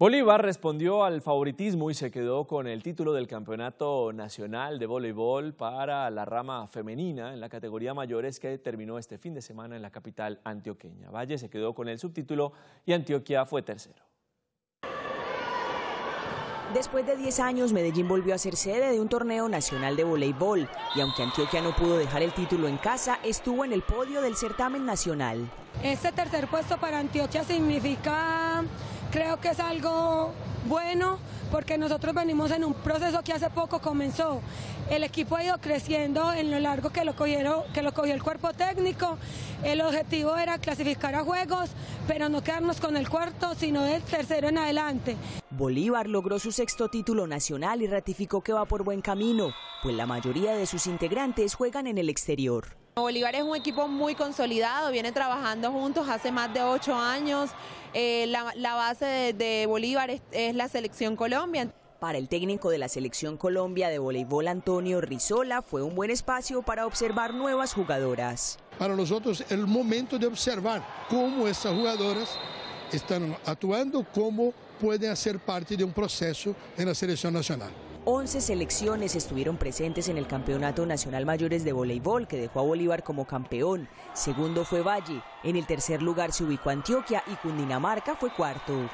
Bolívar respondió al favoritismo y se quedó con el título del Campeonato Nacional de Voleibol para la rama femenina en la categoría mayores que terminó este fin de semana en la capital antioqueña. Valle se quedó con el subtítulo y Antioquia fue tercero. Después de 10 años, Medellín volvió a ser sede de un torneo nacional de voleibol y aunque Antioquia no pudo dejar el título en casa, estuvo en el podio del certamen nacional. Este tercer puesto para Antioquia significa, creo que es algo bueno, porque nosotros venimos en un proceso que hace poco comenzó. El equipo ha ido creciendo en lo largo que lo cogió el cuerpo técnico. El objetivo era clasificar a juegos, pero no quedarnos con el cuarto, sino del tercero en adelante. Bolívar logró su sexto título nacional y ratificó que va por buen camino, pues la mayoría de sus integrantes juegan en el exterior. Bolívar es un equipo muy consolidado, viene trabajando juntos hace más de 8 años. La base de Bolívar es la Selección Colombia. Para el técnico de la Selección Colombia de Voleibol, Antonio Rizola, fue un buen espacio para observar nuevas jugadoras. Para nosotros el momento de observar cómo estas jugadoras están actuando, cómo pueden hacer parte de un proceso en la selección nacional. 11 selecciones estuvieron presentes en el Campeonato Nacional Mayores de Voleibol, que dejó a Bolívar como campeón. Segundo fue Valle, en el tercer lugar se ubicó Antioquia y Cundinamarca fue cuarto.